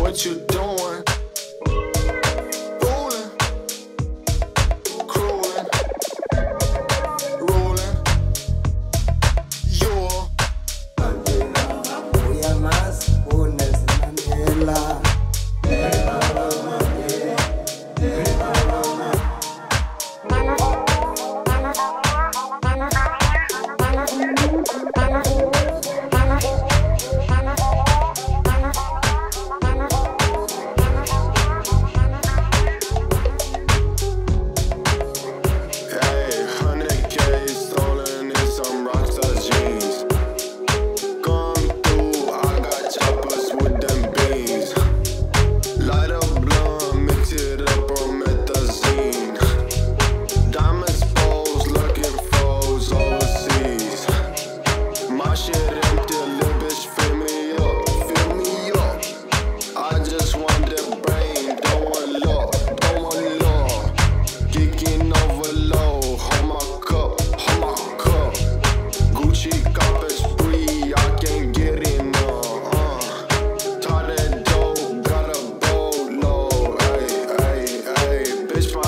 What you doing? Fooling, crueling, ruling. You're Mandela. We are mass, who knows Mandela? Bitch,